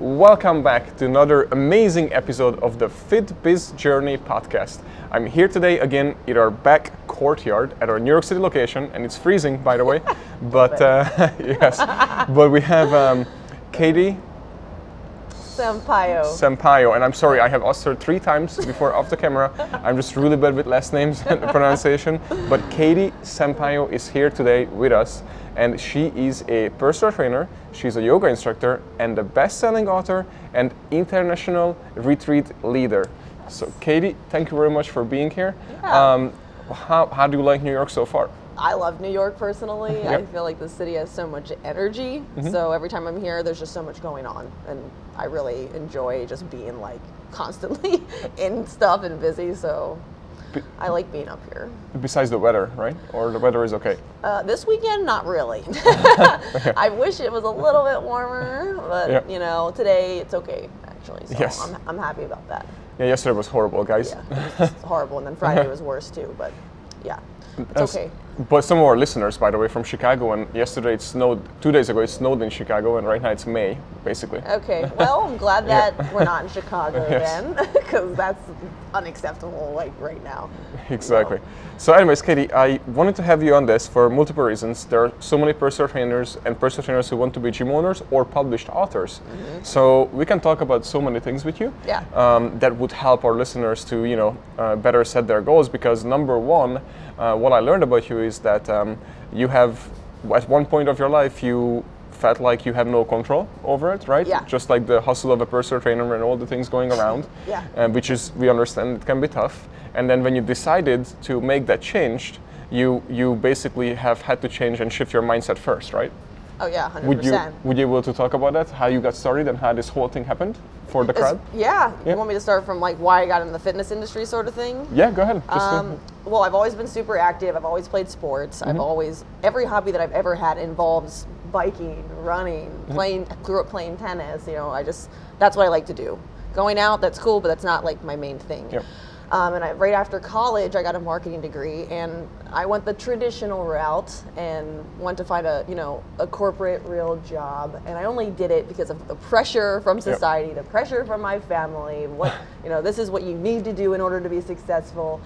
Welcome back to another amazing episode of the FitBiz Journey Podcast. I'm here today again in our back courtyard at our New York City location, and it's freezing, by the way. But but we have Katie Sampayo, and I'm sorry, I have asked her 3 times before off the camera. I'm just really bad with last names and pronunciation. But Katie Sampayo is here today with us, and she is a personal trainer, she's a yoga instructor, and a best-selling author and international retreat leader. So Katie, thank you very much for being here. Yeah. How do you like New York so far? I love New York personally. Yep. I feel like the city has so much energy. Mm-hmm. So every time I'm here, there's just so much going on. And I really enjoy just being like constantly in stuff and busy. So I like being up here. Besides the weather, right? Or the weather is okay? This weekend, not really. I wish it was a little bit warmer, but yep. You know, today it's okay actually. So yes. I'm happy about that. Yeah, yesterday was horrible, guys. Yeah, it was horrible. And then Friday was worse too, but yeah. It's okay. But some of our listeners, by the way, from Chicago, and yesterday it snowed, 2 days ago it snowed in Chicago, and right now it's May, basically. Okay, well, I'm glad that yeah. We're not in Chicago yes. then, because that's unacceptable, like, right now. Exactly. You know. So anyways, Katie, I wanted to have you on this for multiple reasons. There are so many personal trainers who want to be gym owners or published authors. Mm-hmm. So we can talk about so many things with you yeah. That would help our listeners to, you know, better set their goals, because number one, what I learned about you is that you have, at one point of your life, you felt like you have no control over it, right? Yeah. Just like the hustle of a personal trainer and all the things going around, yeah. Which is, we understand it can be tough. And then when you decided to make that change, you basically have had to change and shift your mindset first, right? Oh yeah, 100%. Would you be able to talk about that? How you got started and how this whole thing happened? For the crowd? Yeah. You want me to start from like why I got in the fitness industry sort of thing? Yeah, go ahead. Well, I've always been super active. I've always played sports. Mm-hmm. I've always, every hobby that I've ever had involves biking, running, playing, mm-hmm. grew up playing tennis. You know, I just, that's what I like to do. Going out, that's cool, but that's not like my main thing. Yep. Right after college, I got a marketing degree, and I went the traditional route and went to find a corporate real job. And I only did it because of the pressure from society, yep. the pressure from my family. What this is what you need to do in order to be successful.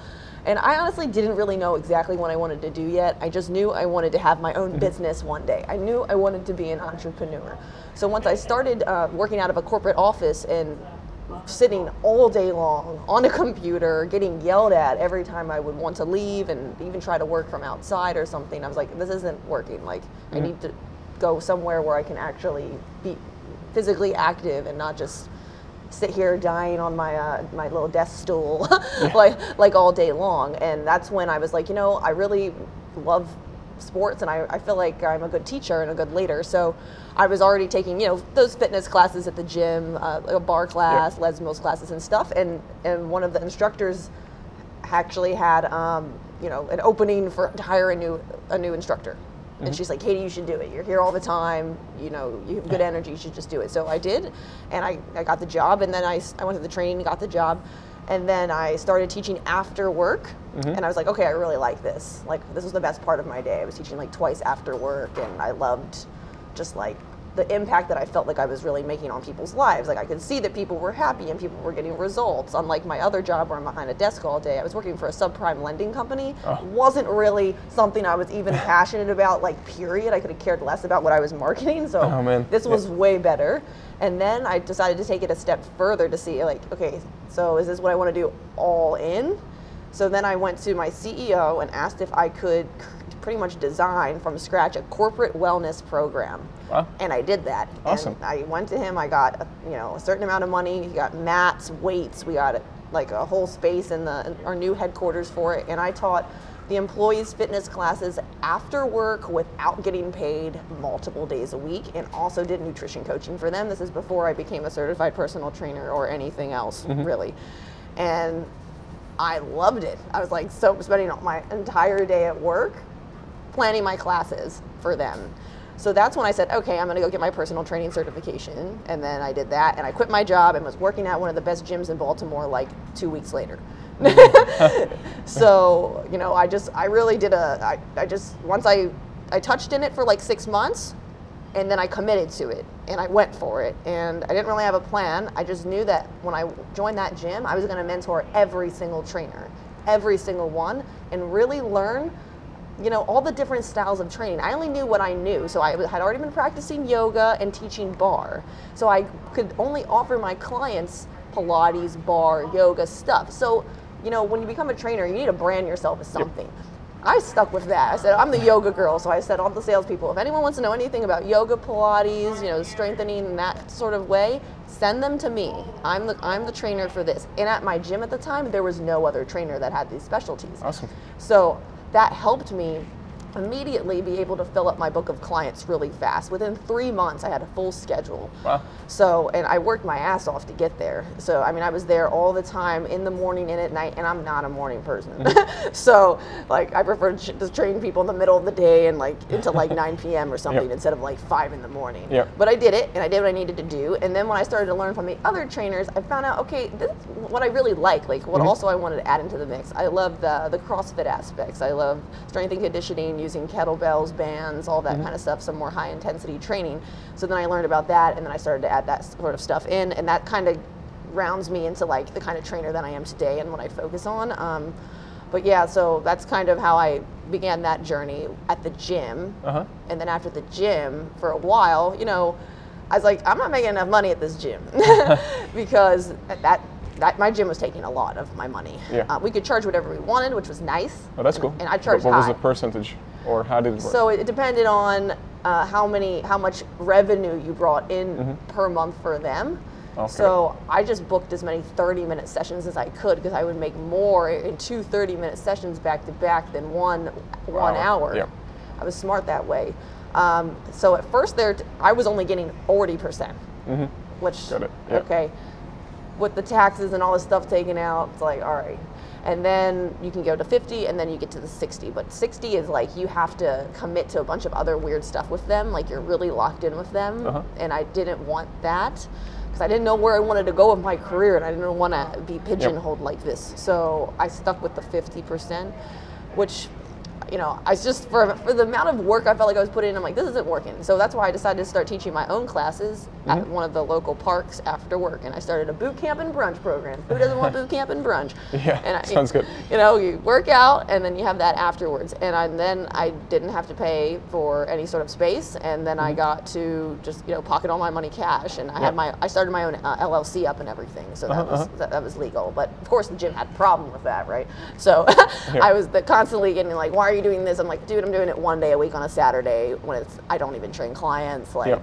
And I honestly didn't really know exactly what I wanted to do yet. I just knew I wanted to have my own business one day. I knew I wanted to be an entrepreneur. So once I started working out of a corporate office and sitting all day long on a computer, getting yelled at every time I would want to leave and even try to work from outside or something, I was like, this isn't working. Like, mm-hmm. I need to go somewhere where I can actually be physically active and not just sit here dying on my my little desk stool yeah. like all day long. And that's when I was like, you know, I really love sports, and I feel like I'm a good teacher and a good leader. So I was already taking, those fitness classes at the gym, a bar class, yeah. Les Mills classes and stuff. And one of the instructors actually had, an opening to hire a new instructor. Mm-hmm. And she's like, Katie, you should do it. You're here all the time. You know, you have good energy. You should just do it. So I did, and I got the job. And then I went to the training and got the job. And then I started teaching after work, mm-hmm. and I was like, okay, I really like this. Like, this was the best part of my day. I was teaching like twice after work, and I loved just like the impact that I felt like I was really making on people's lives. Like, I could see that people were happy and people were getting results. Unlike my other job where I'm behind a desk all day, I was working for a subprime lending company. Oh. Wasn't really something I was even passionate about, like, period. I could have cared less about what I was marketing, so this was way better. And then I decided to take it a step further to see, like, okay, so is this what I want to do all in? So then I went to my CEO and asked if I could pretty much design from scratch a corporate wellness program. Wow. And I did that. Awesome. And I went to him, I got a certain amount of money, he got mats, weights, we got like a whole space in our new headquarters for it, and I taught the employees fitness classes after work without getting paid multiple days a week, and also did nutrition coaching for them. This is before I became a certified personal trainer or anything else, mm-hmm. really. And I loved it. I was like, so spending my entire day at work planning my classes for them. So that's when I said, okay, I'm gonna go get my personal training certification. And then I did that, and I quit my job and was working at one of the best gyms in Baltimore like 2 weeks later. So, I really did once I touched in it for like 6 months, And then I committed to it, and I went for it. And I didn't really have a plan. I just knew that when I joined that gym, I was going to mentor every single trainer, every single one, and really learn, you know, all the different styles of training. I only knew what I knew. So I had already been practicing yoga and teaching bar. So I could only offer my clients Pilates, bar, yoga stuff. So, you know, when you become a trainer, you need to brand yourself as something. Yep. I stuck with that. I said, I'm the yoga girl. So I said all the salespeople, if anyone wants to know anything about yoga, Pilates, you know, strengthening in that sort of way, send them to me. I'm the trainer for this. And at my gym at the time, there was no other trainer that had these specialties. Awesome. So that helped me immediately be able to fill up my book of clients really fast. Within 3 months, I had a full schedule. Wow. So, and I worked my ass off to get there. So, I mean, I was there all the time, in the morning and at night, and I'm not a morning person. Mm-hmm. So, like, I prefer to train people in the middle of the day and, like, until, like, 9 p.m. or something, yep, instead of, like, 5 in the morning. Yep. But I did it, and I did what I needed to do. And then when I started to learn from the other trainers, I found out, okay, this is what I really like, what mm-hmm. also I wanted to add into the mix. I love the CrossFit aspects. I love strength and conditioning, using kettlebells, bands, all that mm-hmm. kind of stuff, some more high intensity training. So then I learned about that, and then I started to add that sort of stuff in, and that kind of rounds me into like the kind of trainer that I am today and what I focus on. But yeah, so that's kind of how I began that journey at the gym. Uh-huh. And then after the gym, for a while, you know, I was like, I'm not making enough money at this gym because my gym was taking a lot of my money. Yeah. We could charge whatever we wanted, which was nice. Oh, that's cool. And I charged What was the percentage, or how did it work? So it depended on how much revenue you brought in mm-hmm. per month for them. Okay. So I just booked as many 30-minute sessions as I could, because I would make more in two 30-minute sessions back to back than one hour. Yeah. I was smart that way. So at first I was only getting 40%, mm-hmm. which, got it. Yeah. Okay, with the taxes and all this stuff taken out, it's like, all right. And then you can go to 50, and then you get to the 60. But 60 is like, you have to commit to a bunch of other weird stuff with them. Like, you're really locked in with them. Uh-huh. And I didn't want that, because I didn't know where I wanted to go with my career, and I didn't want to be pigeonholed yep. like this. So I stuck with the 50%, which, you know, I just, for the amount of work I felt like I was putting in, I'm like, this isn't working. So that's why I decided to start teaching my own classes mm-hmm. at one of the local parks after work. And I started a boot camp and brunch program. Who doesn't want boot camp and brunch? Yeah, and sounds good. You know, you work out, and then you have that afterwards. And then I didn't have to pay for any sort of space. And then mm-hmm. I got to just, you know, pocket all my money cash. And I yeah. had I started my own LLC up and everything. So that was that was legal. But of course, the gym had a problem with that, right? So yeah. I was constantly getting like, why are you doing this? I'm like, dude, I'm doing it one day a week on a Saturday when I don't even train clients. Like, yep.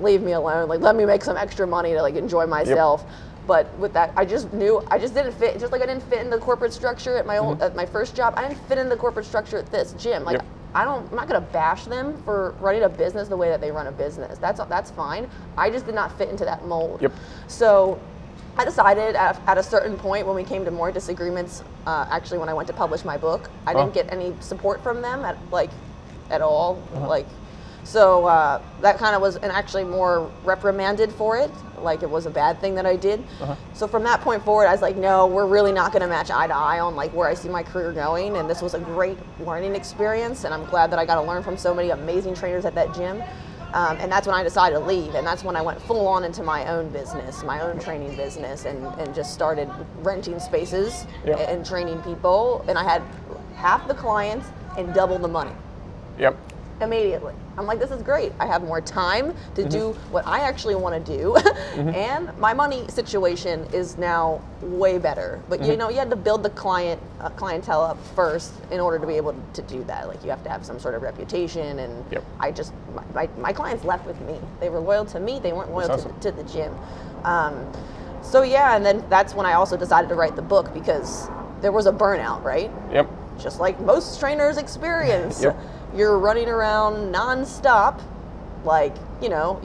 leave me alone. Like, let me make some extra money to like enjoy myself. Yep. But with that, I just knew I just didn't fit. Just like I didn't fit in the corporate structure at my mm-hmm. At my first job, I didn't fit in the corporate structure at this gym. Like, yep. I'm not gonna bash them for running a business the way that they run a business. That's fine. I just did not fit into that mold. Yep. So I decided at a certain point when we came to more disagreements, actually when I went to publish my book, I didn't get any support from them at all. Uh-huh. Like, so that kind of was, and actually more reprimanded for it. Like, it was a bad thing that I did. Uh-huh. So from that point forward, I was like, no, we're really not going to match eye to eye on like where I see my career going. And this was a great learning experience. And I'm glad that I got to learn from so many amazing trainers at that gym. And that's when I decided to leave, and that's when I went full on into my own business, my own training business, and just started renting spaces yep. and training people. And I had half the clients and double the money. Yep. Immediately. I'm like, this is great. I have more time to mm-hmm. do what I actually want to do. mm-hmm. And my money situation is now way better. But mm-hmm. you know, you had to build the clientele up first in order to be able to do that. Like, you have to have some sort of reputation. And yep. I just, my clients left with me. They were loyal to me. They weren't loyal to the gym. So yeah, and then that's when I also decided to write the book, because there was a burnout, right? Yep. Just like most trainers experience. Yep. You're running around nonstop, like, you know,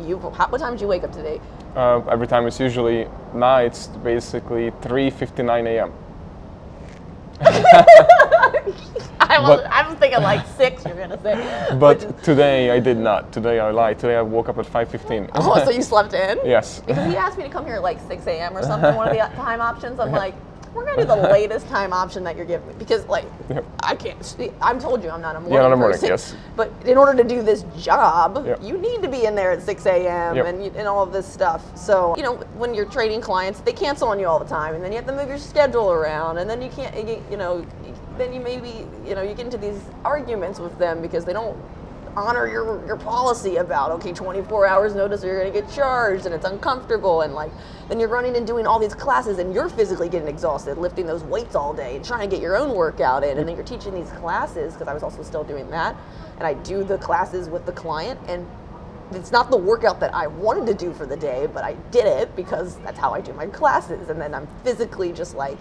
what time did you wake up today? Every time, it's usually nights, basically 3:59 a.m. I was thinking like 6, you're gonna say. But today I did not. Today I lied. Today I woke up at 5:15. Oh, so you slept in? Yes. Because he asked me to come here at like 6 a.m. or something, one of the time options. I'm like, we're going to do the latest time option that you're giving me. Because, like, yep. I can't, I'm told you I'm not a morning person. Yes. But in order to do this job, yep. you need to be in there at 6 a.m. Yep. And all of this stuff. So, you know, when you're trading clients, they cancel on you all the time. And then you have to move your schedule around. And then you can't, you know, then you maybe, you know, you get into these arguments with them because they don't honor your policy about, okay, 24 hours notice or you're going to get charged, and it's uncomfortable, and like then you're running and doing all these classes and you're physically getting exhausted lifting those weights all day and trying to get your own workout in, and then you're teaching these classes, because I was also still doing that, and I do the classes with the client, and it's not the workout that I wanted to do for the day, but I did it because that's how I do my classes, and then I'm physically just like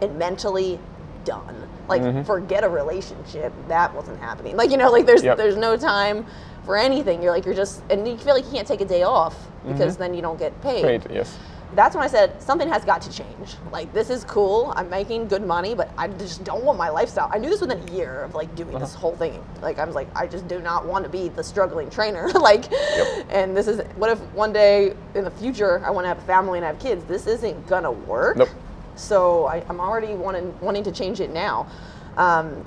and mentally done. Like, mm-hmm. forget a relationship. That wasn't happening. Like, you know, like there's yep. there's no time for anything. You're like, you're just, and you feel like you can't take a day off because mm-hmm. then you don't get paid. Yes. That's when I said, something has got to change. Like, this is cool. I'm making good money, but I just don't want my lifestyle. I knew this within a year of like doing uh-huh. this whole thing. Like, I was like, I just do not want to be the struggling trainer. Like, yep. and this is, what if one day in the future I want to have a family and have kids? This isn't going to work. Nope. So I'm already wanting to change it now.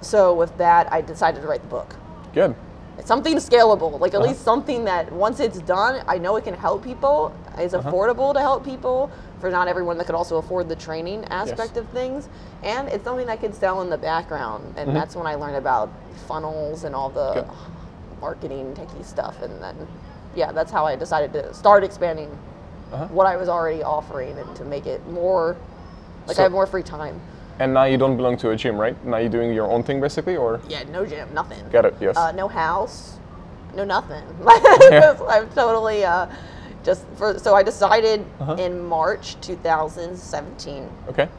So with that, I decided to write the book. Good. It's something scalable, like at uh-huh. least something that once it's done, I know it can help people. It's uh-huh. affordable to help people, for not everyone that could also afford the training aspect yes. of things. And it's something I could sell in the background. And mm-hmm. that's when I learned about funnels and all the Good. Marketing techie stuff. And then, yeah, that's how I decided to start expanding uh-huh. what I was already offering and to make it more... Like, so, I have more free time. And now you don't belong to a gym, right? Now you're doing your own thing, basically, or? Yeah, no gym, nothing. Got it, yes. No house, no nothing. Yeah. I'm totally so I decided uh-huh. in March 2017. Okay.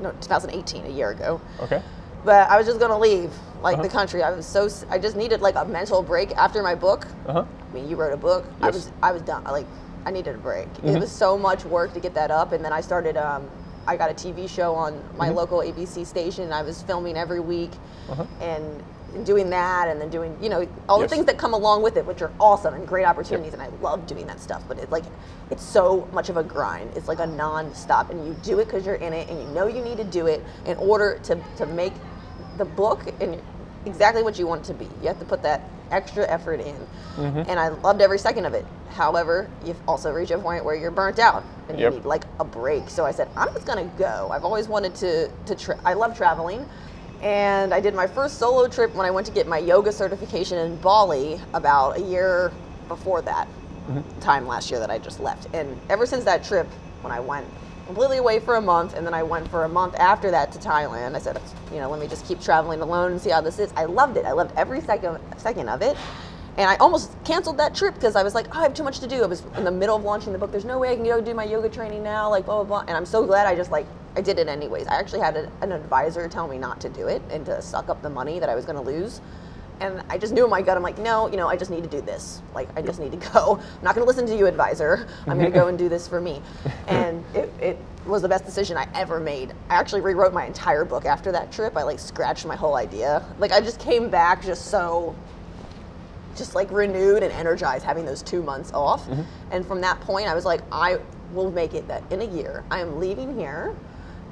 No, 2018, a year ago. Okay. But I was just going to leave, like, uh-huh. the country. I just needed, like, a mental break after my book. Uh-huh. I mean, you wrote a book. Yes. I was done. Like, I needed a break. Mm-hmm. It was so much work to get that up, and then I started... I got a TV show on my mm-hmm. local ABC station, and I was filming every week uh-huh. and doing that, and then doing, you know, all yes. the things that come along with it, which are awesome and great opportunities, yep. and I love doing that stuff, but it's so much of a grind. It's like a non-stop, and you do it because you're in it, and you know you need to do it in order to make the book and exactly what you want it to be. You have to put that extra effort in, mm-hmm. and I loved every second of it. However, you've also reached a point where you're burnt out and yep. you need like a break. So I said, I'm just gonna go. I've always wanted to I love traveling, and I did my first solo trip when I went to get my yoga certification in Bali about a year before that mm-hmm. time last year that I just left. And ever since that trip, when I went completely away for a month, and then I went for a month after that to Thailand, I said, you know, let me just keep traveling alone and see how this is. I loved it. I loved every second of it. And I almost canceled that trip because I was like, oh, I have too much to do. I was in the middle of launching the book. There's no way I can go do my yoga training now, like blah, blah, blah. And I'm so glad I just like, I did it anyways. I actually had an advisor tell me not to do it and to suck up the money that I was going to lose. And I just knew in my gut, I'm like, no, you know, I just need to do this. Like, I just need to go. I'm not going to listen to you, advisor. I'm going to go and do this for me. And it was the best decision I ever made. I actually rewrote my entire book after that trip. I, like, scratched my whole idea. Like, I just came back just so, just, like, renewed and energized having those 2 months off. Mm-hmm. And from that point, I was like, I will make it that in a year. I am leaving here.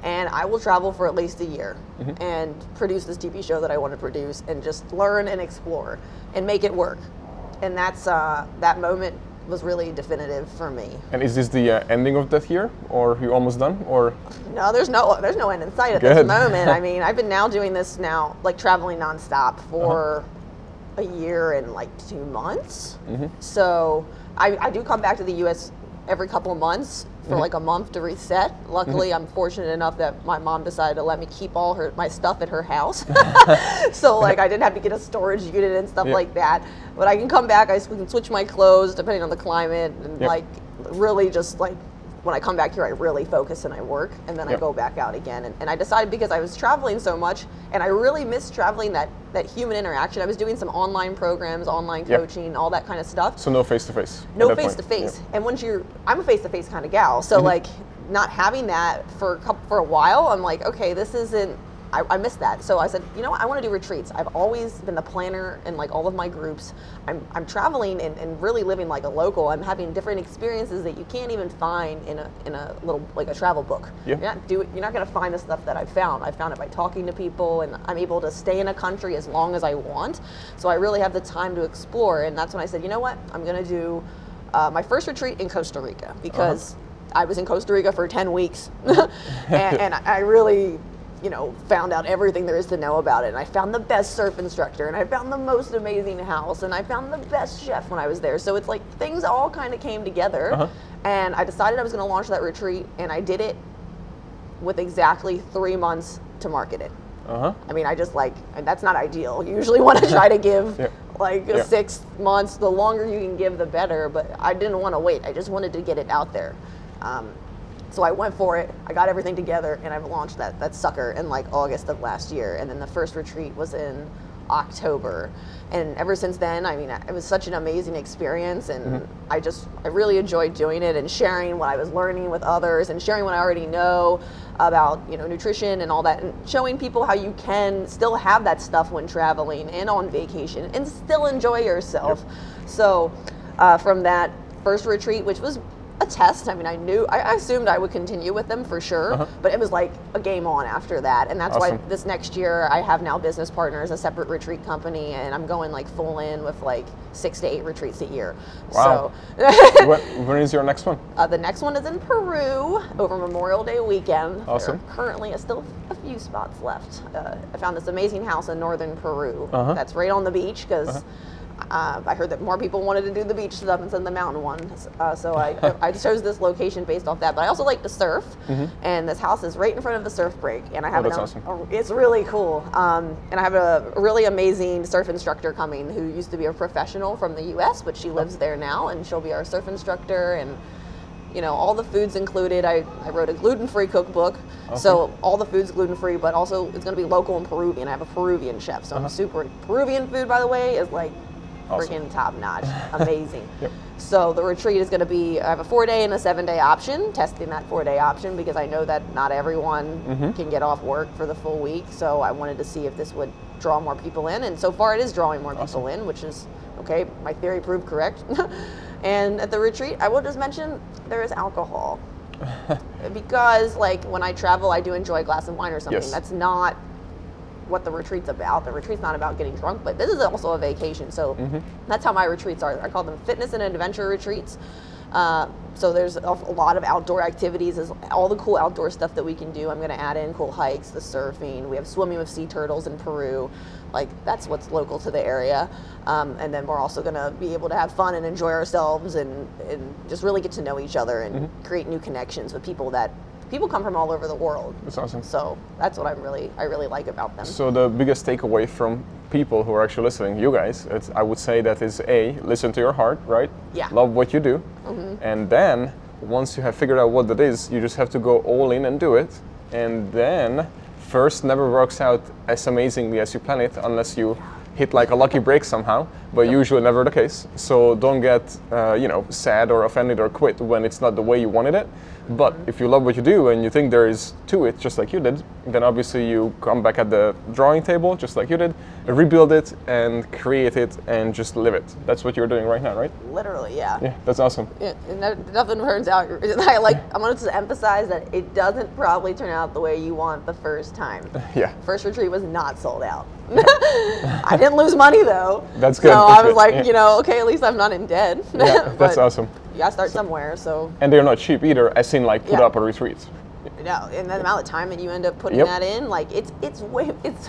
And I will travel for at least a year mm-hmm. and produce this TV show that I want to produce and just learn and explore and make it work. And that's that moment was really definitive for me. And is this the ending of that year, or are you almost done, or? No, there's no end in sight at Good. This moment. I mean, I've been doing this now, like traveling nonstop for uh-huh. a year and like 2 months. Mm-hmm. So I do come back to the U.S. every couple of months for mm-hmm. like a month to reset. Luckily, mm-hmm. I'm fortunate enough that my mom decided to let me keep all my stuff at her house. So like I didn't have to get a storage unit and stuff yep. like that. But I can come back, I can switch my clothes depending on the climate, and yep. like really just like when I come back here, I really focus and I work, and then yep. I go back out again. And I decided, because I was traveling so much and I really missed traveling, that human interaction. I was doing some online programs, online yep. coaching, all that kind of stuff. So no face-to-face. No face-to-face. Yep. And once I'm a face-to-face kind of gal. So mm-hmm. like not having that for a while, I'm like, okay, this isn't I missed that. So I said, you know what, I want to do retreats. I've always been the planner in like all of my groups. I'm traveling and really living like a local. I'm having different experiences that you can't even find in a little, like a travel book. Yeah. You're not going to find the stuff that I've found. I found it by talking to people, and I'm able to stay in a country as long as I want. So I really have the time to explore. And that's when I said, you know what, I'm going to do my first retreat in Costa Rica, because I was in Costa Rica for 10 weeks and I really, you know, found out everything there is to know about it. And I found the best surf instructor, and I found the most amazing house, and I found the best chef when I was there. So it's like things all kind of came together, and I decided I was going to launch that retreat, and I did it with exactly 3 months to market it. I mean, I just like, and that's not ideal. You usually want to try to give like 6 months. The longer you can give, the better, but I didn't want to wait. I just wanted to get it out there. So I went for it, I got everything together, and I've launched that sucker in like August of last year. And then the first retreat was in October. And ever since then, I mean, it was such an amazing experience, and I really enjoyed doing it and sharing what I was learning with others and sharing what I already know about, you know, nutrition and all that, and showing people how you can still have that stuff when traveling and on vacation and still enjoy yourself. So from that first retreat, which was a test. I mean, I assumed I would continue with them for sure, but it was like a game on after that. And that's why this next year I have now business partners, a separate retreat company, and I'm going like full in with like 6 to 8 retreats a year. Wow. So when is your next one? The next one is in Peru over Memorial Day weekend. Awesome. There are currently still a few spots left. I found this amazing house in northern Peru that's right on the beach, because I heard that more people wanted to do the beach stuff instead of the mountain one, so I chose this location based off that. But I also like to surf, and this house is right in front of the surf break, and I have it's really cool. And I have a really amazing surf instructor coming who used to be a professional from the U.S., but she lives there now, and she'll be our surf instructor. And you know, all the food's included. I wrote a gluten-free cookbook, so all the food's gluten-free, but also it's going to be local and Peruvian. I have a Peruvian chef, so I'm super Peruvian food, by the way, is like freaking top-notch, amazing. So the retreat is going to be, I have a 4-day and a 7-day option, testing that 4-day option, because I know that not everyone can get off work for the full week, so I wanted to see if this would draw more people in, and so far it is drawing more people in, which is, okay, my theory proved correct. And at the retreat, I will just mention, there is alcohol, because like when I travel, I do enjoy a glass of wine or something. That's not what the retreat's about. The retreat's not about getting drunk, but this is also a vacation, so that's how my retreats are. I call them fitness and adventure retreats. So there's a lot of outdoor activities, is all the cool outdoor stuff that we can do. I'm going to add in cool hikes, the surfing. We have swimming with sea turtles in Peru. Like, that's what's local to the area. And then we're also going to be able to have fun and enjoy ourselves, and just really get to know each other and create new connections with people that people come from all over the world. That's awesome. So that's what I really like about them. So the biggest takeaway from people who are actually listening, you guys, I would say that is A, listen to your heart, right? Yeah. Love what you do. And then once you have figured out what that is, you just have to go all in and do it. And then first never works out as amazingly as you plan it, unless you hit like a lucky break somehow, but usually never the case. So don't get you know, sad or offended or quit when it's not the way you wanted it. But if you love what you do and you think there is to it, just like you did, then obviously you come back at the drawing table, just like you did, rebuild it and create it and just live it. That's what you're doing right now, right? Literally, yeah. Yeah, that's awesome. Yeah, nothing turns out. I wanted to emphasize that it doesn't probably turn out the way you want the first time. Yeah. First retreat was not sold out. I didn't lose money though. That's good. So that's I was good. Like, you know, okay, at least I'm not in debt. Yeah, that's awesome. You gotta start somewhere, so. And they're not cheap either, as in like put up a retreat. No, and the amount of time that you end up putting that in, like it's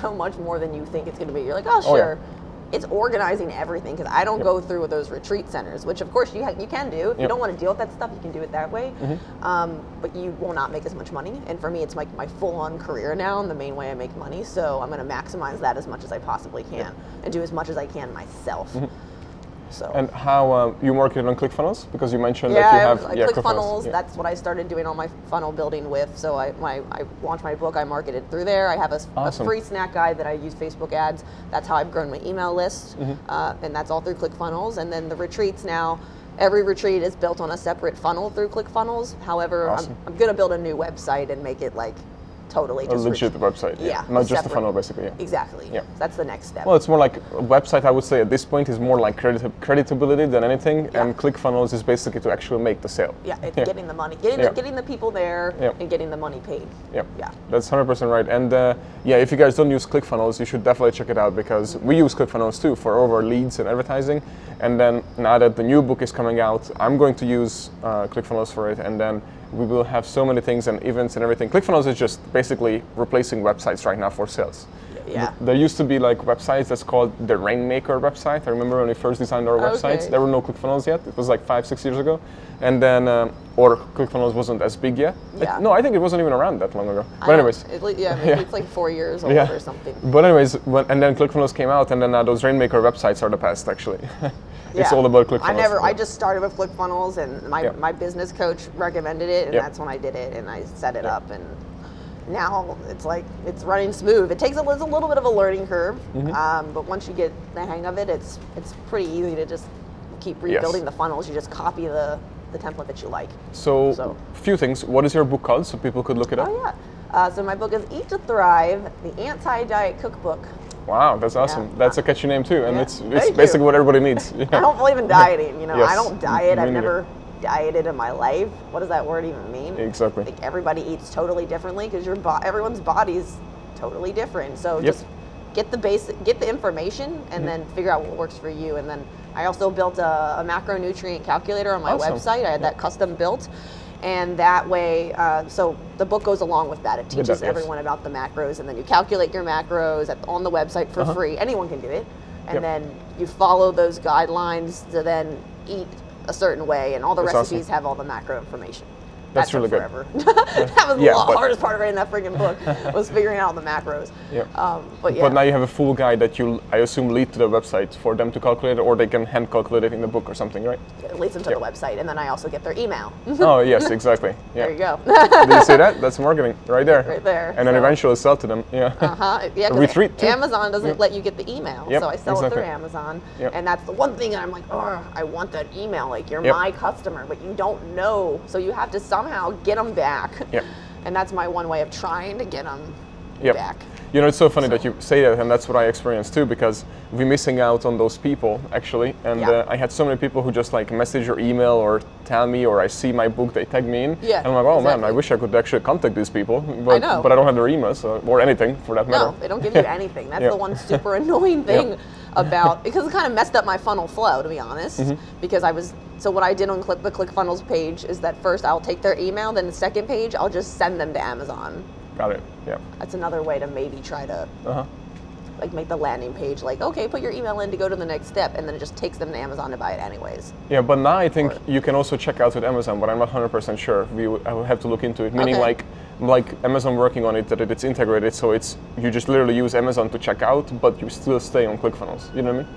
so much more than you think it's gonna be. You're like, oh sure. Yeah. It's organizing everything, because I don't go through with those retreat centers, which of course you can do. If you don't want to deal with that stuff, you can do it that way. But you will not make as much money. And for me, it's like my full-on career now and the main way I make money. So I'm going to maximize that as much as I possibly can and do as much as I can myself. So. And how you market on ClickFunnels, because you mentioned that you have ClickFunnels. That's what I started doing all my funnel building with. So I launched my book. I marketed through there. I have a free snack guide that I use Facebook ads. That's how I've grown my email list, and that's all through ClickFunnels. And then the retreats now. Every retreat is built on a separate funnel through ClickFunnels. However, I'm going to build a new website and make it like totally just a legit website. Yeah, yeah. Not just a funnel, basically. Yeah. Exactly. Yeah. So that's the next step. Well, it's more like a website, I would say, at this point is more like creditability than anything, yeah. And ClickFunnels is basically to actually make the sale. Yeah, it's getting the money, getting the people there, and getting the money paid. Yeah, yeah. That's 100% right. And yeah, if you guys don't use ClickFunnels, you should definitely check it out, because we use ClickFunnels too for all our leads and advertising. And then now that the new book is coming out, I'm going to use ClickFunnels for it, and then we will have so many things and events and everything. ClickFunnels is just basically replacing websites right now for sales. Yeah. There used to be like websites that's called the Rainmaker website. I remember when we first designed our websites, there were no ClickFunnels yet. It was like 5-6 years ago. And then, or ClickFunnels wasn't as big yet. Yeah. No, I think it wasn't even around that long ago. But anyways. Maybe it's like 4 years old or something. But anyways, and then ClickFunnels came out, and then those Rainmaker websites are the past, actually. It's all about ClickFunnels. I just started with ClickFunnels, and my business coach recommended it, and that's when I did it, and I set it up, and now it's like it's running smooth. It takes a little bit of a learning curve, but once you get the hang of it, it's pretty easy to just keep rebuilding the funnels. You just copy the template that you like. So a few things. What is your book called, so people could look it up? Oh yeah. So my book is Eat to Thrive, the Anti-Diet Cookbook. Wow, that's awesome. That's a catchy name too, and it's basically what everybody needs. Yeah. I don't believe in dieting. You know, I don't diet. I've never dieted in my life. What does that word even mean? Exactly. I think everybody eats totally differently, because everyone's body's totally different. So just get the information, and then figure out what works for you. And then I also built a macronutrient calculator on my website. I had that custom built. And that way, so the book goes along with that. It teaches everyone about the macros, and then you calculate your macros on the website for free. Anyone can do it. And then you follow those guidelines to then eat a certain way, and all the recipes have all the macro information. That's really good. That was the hardest part of writing that freaking book, was figuring out all the macros. Yep. But now you have a full guide that you, I assume, lead to the website for them to calculate it, or they can hand calculate it in the book or something, right? It leads them to the website, and then I also get their email. Oh, yes, exactly. Yeah. There you go. Did you see that? That's marketing right there. Right there. And then eventually sell to them. Yeah. Yeah, retreat too. Amazon doesn't let you get the email, so I sell it through Amazon. Yep. And that's the one thing that I'm like, oh, I want that email. Like, you're my customer, but you don't know, so you have to somehow get them back, and that's my one way of trying to get them back. You know, it's so funny that you say that, and that's what I experienced too, because we're missing out on those people, actually. And I had so many people who just like message or email or tell me, or I see my book, they tag me in, and I'm like, oh man, I wish I could actually contact these people, but I don't have their emails or anything for that matter. No, they don't give you anything. That's the one super annoying thing about, because it kind of messed up my funnel flow, to be honest, because so what I did on the ClickFunnels page is that first I'll take their email, then the second page, I'll just send them to Amazon. Got it. Yeah. That's another way to maybe try to like make the landing page like, okay, put your email in to go to the next step, and then it just takes them to Amazon to buy it anyways. Yeah, but now I think you can also check out with Amazon, but I'm not 100% sure. I will have to look into it. Meaning like Amazon working on it, that it's integrated, so it's you just literally use Amazon to check out, but you still stay on ClickFunnels. You know what I mean?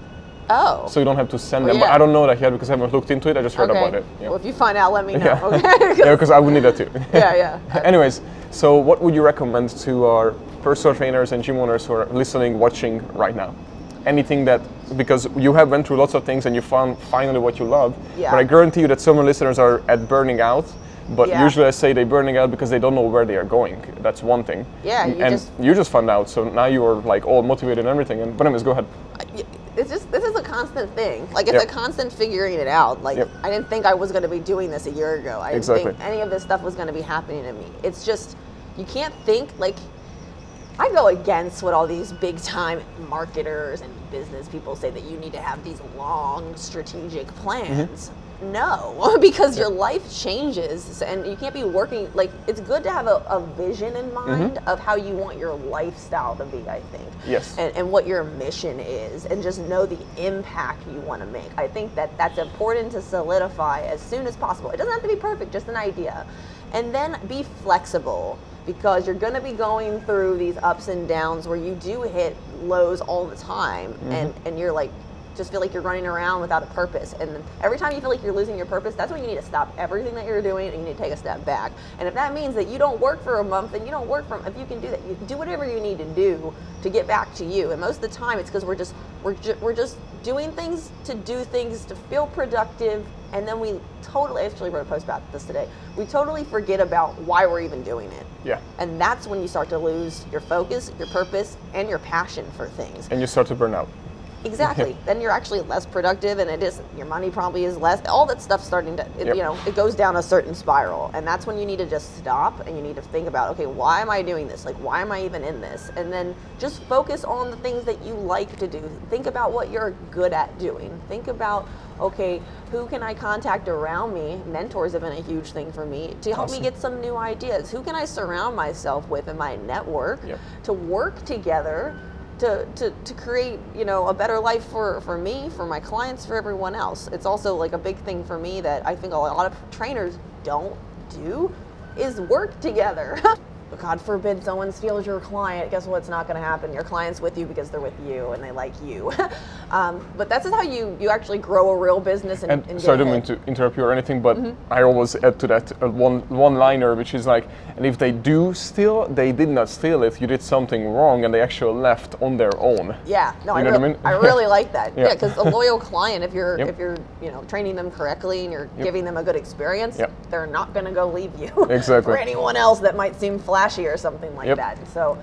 Oh. So you don't have to send them. But I don't know that yet, because I haven't looked into it. I just heard about it. Yeah. Well, if you find out, let me know. Yeah. Okay. Because I would need that too. Yeah. Anyways, so what would you recommend to our personal trainers and gym owners who are listening, watching right now? Anything that, because you have went through lots of things and you found finally what you love. Yeah. But I guarantee you that so many listeners are at burning out. But usually I say they're burning out because they don't know where they are going. That's one thing. Yeah. You just found out. So now you are like all motivated and everything. And anyways, go ahead. It's just, this is a constant thing. Like, it's a constant figuring it out. Like, I didn't think I was going to be doing this a year ago. I didn't think any of this stuff was going to be happening to me. It's just, you can't think, like, I go against what all these big time marketers and business people say, that you need to have these long strategic plans. No, because your life changes, and you can't be working, like, it's good to have a vision in mind of how you want your lifestyle to be, I think. Yes. And what your mission is, and just know the impact you want to make. I think that that's important to solidify as soon as possible. It doesn't have to be perfect, just an idea. And then be flexible, because you're going to be going through these ups and downs where you do hit lows all the time, and you're like, just feel like you're running around without a purpose. And every time you feel like you're losing your purpose, that's when you need to stop everything that you're doing, and you need to take a step back. And if that means that you don't work for a month, then you don't work if you can do that, you do whatever you need to do to get back to you. And most of the time it's because we're just doing things to feel productive And then we totally, I actually wrote a post about this today, we totally forget about why we're even doing it. Yeah. And that's when you start to lose your focus, your purpose, and your passion for things. And you start to burn out. Exactly. Then you're actually less productive, and it isn't, your money probably is less. All that stuff's starting to, it, you know, it goes down a certain spiral. And that's when you need to just stop and you need to think about, okay, why am I doing this? Like, why am I even in this? And then just focus on the things that you like to do. Think about what you're good at doing. Think about, okay, who can I contact around me? Mentors have been a huge thing for me to help me get some new ideas. Who can I surround myself with in my network to work together to create, you know, a better life for me, for my clients, for everyone else. It's also like a big thing for me that I think a lot of trainers don't do is work together. God forbid someone steals your client. Guess what's not going to happen? Your client's with you because they're with you and they like you. But that's how you actually grow a real business. And so I don't mean to interrupt you or anything, but I always add to that one-liner, which is like, and if they do steal, they did not steal it. You did something wrong, and they actually left on their own. Yeah, no, you know what I mean? I really like that. Yeah, because a loyal client, if you're you know, training them correctly and you're giving them a good experience, they're not going to go leave you for anyone else that might seem flashy or something like that. So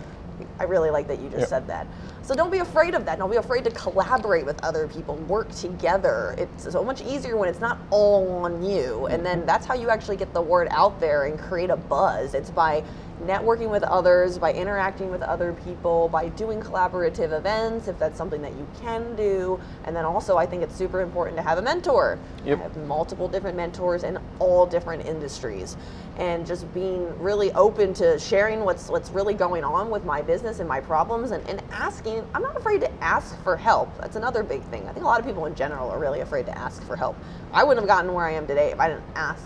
I really like that you just said that. So don't be afraid of that. Don't be afraid to collaborate with other people, work together. It's so much easier when it's not all on you. And then that's how you actually get the word out there and create a buzz. It's by networking with others, by interacting with other people, by doing collaborative events, if that's something that you can do. And then also I think it's super important to have a mentor. I have multiple different mentors in all different industries. And just being really open to sharing what's really going on with my business and my problems, and asking. I'm not afraid to ask for help. That's another big thing. I think a lot of people in general are really afraid to ask for help. I wouldn't have gotten where I am today if I didn't ask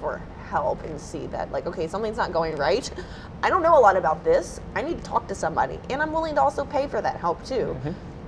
for help and see that, like, okay, something's not going right. I don't know a lot about this. I need to talk to somebody, and I'm willing to also pay for that help too.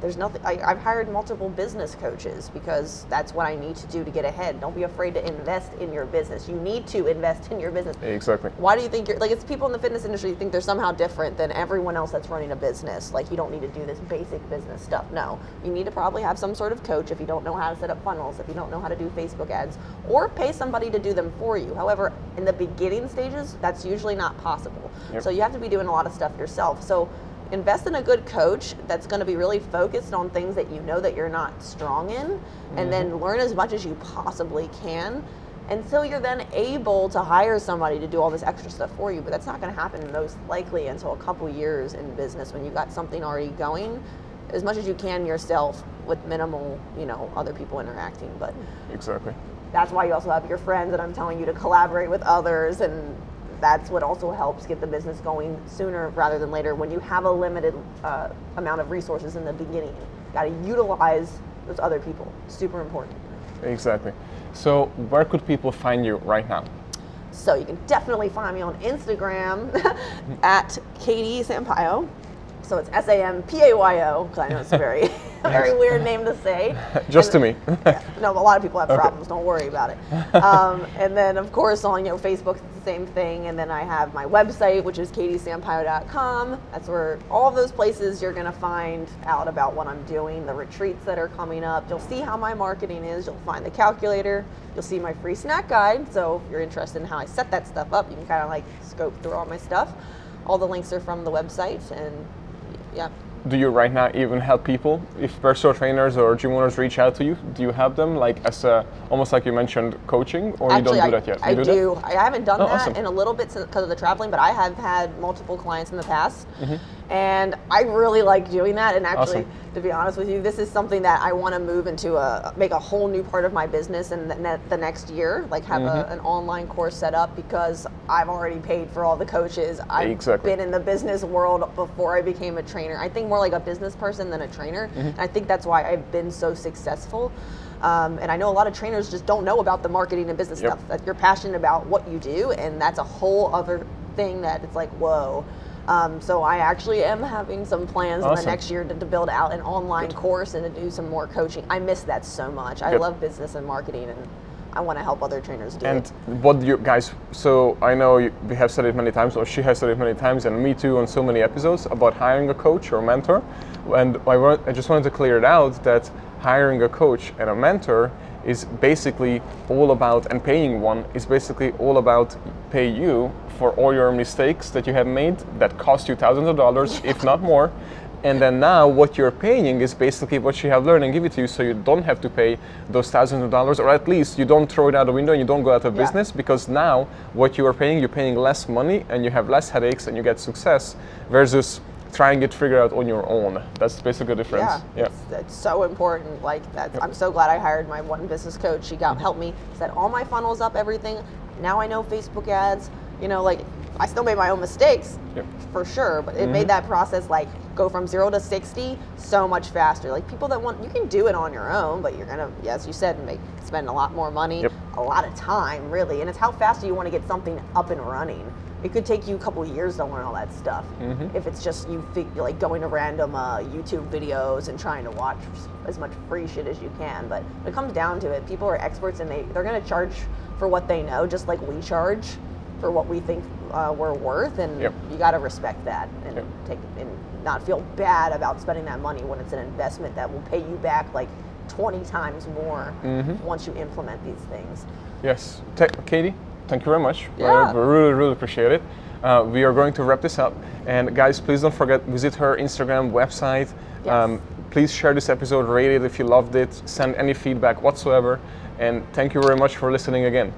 There's nothing. I've hired multiple business coaches because that's what I need to do to get ahead. Don't be afraid to invest in your business. You need to invest in your business. Exactly. Why do you think you're like? It's people in the fitness industry think they're somehow different than everyone else that's running a business. Like, you don't need to do this basic business stuff. No, you need to probably have some sort of coach if you don't know how to set up funnels, if you don't know how to do Facebook ads, or pay somebody to do them for you. However, in the beginning stages, that's usually not possible. So you have to be doing a lot of stuff yourself. So invest in a good coach that's going to be really focused on things that you know that you're not strong in, and then learn as much as you possibly can until you're then able to hire somebody to do all this extra stuff for you. But that's not going to happen most likely until a couple years in business when you've got something already going as much as you can yourself with minimal, you know, other people interacting. But exactly. That's why you also have your friends, and I'm telling you to collaborate with others, and that's what also helps get the business going sooner rather than later when you have a limited amount of resources in the beginning. You've got to utilize those other people. Super important. Exactly. So where could people find you right now? So you can definitely find me on Instagram at Katie Sampayo. So it's S-A-M-P-A-Y-O, because I know it's a very, very weird name to say. Just to me. No, a lot of people have problems. Don't worry about it. And then, of course, on Facebook, it's the same thing. And then I have my website, which is katiesampayo.com. That's where all of those places you're going to find out about what I'm doing, the retreats that are coming up. You'll see how my marketing is. You'll find the calculator. You'll see my free snack guide. So if you're interested in how I set that stuff up, you can kind of like scope through all my stuff. All the links are from the website. And do you right now even help people? If personal trainers or gym owners reach out to you, do you help them, like, as a, almost like you mentioned, coaching, or actually, you don't do that yet? I do. That? I haven't done that in a little bit because of the traveling, but I have had multiple clients in the past, and I really like doing that. And actually, to be honest with you, this is something that I want to move into make a whole new part of my business in the next year, like have an online course set up, because I've already paid for all the coaches. I've been in the business world before I became a trainer. I think more like a business person than a trainer. And I think that's why I've been so successful. And I know a lot of trainers just don't know about the marketing and business stuff. That you're passionate about what you do, and that's a whole other thing that it's like, whoa. So I actually am having some plans in the next year to build out an online course and to do some more coaching. I miss that so much. I love business and marketing, and I want to help other trainers do it. And what do you guys, so I know we have said it many times, or she has said it many times, and me too on so many episodes, about hiring a coach or mentor. And I just wanted to clear it out that hiring a coach and a mentor is basically all about, and paying one is basically all about pay you for all your mistakes that you have made that cost you thousands of dollars, if not more. And then now what you're paying is basically what you have learned and give it to you, so you don't have to pay those thousands of dollars, or at least you don't throw it out the window and you don't go out of business, because now what you are paying, you're paying less money and you have less headaches and you get success versus trying it, figure out on your own. That's basically the difference. Yeah, that's so important. Like that, I'm so glad I hired my one business coach. She helped me set all my funnels up, everything. Now I know Facebook ads, you know, like I still made my own mistakes for sure, but it made that process like go from 0 to 60 so much faster. Like people that want, you can do it on your own, but you're gonna, as you said, spend a lot more money, a lot of time really, and it's how fast do you want to get something up and running. It could take you a couple of years to learn all that stuff. If it's just you like going to random YouTube videos and trying to watch as much free shit as you can. But when it comes down to it, people are experts and they're gonna charge for what they know, just like we charge for what we think we're worth. And you gotta respect that and not feel bad about spending that money when it's an investment that will pay you back like 20 times more once you implement these things. Yes, Katie? Thank you very much. We really, really appreciate it. We are going to wrap this up. And guys, please don't forget, visit her Instagram website. Please share this episode, rate it if you loved it, send any feedback whatsoever. And thank you very much for listening again.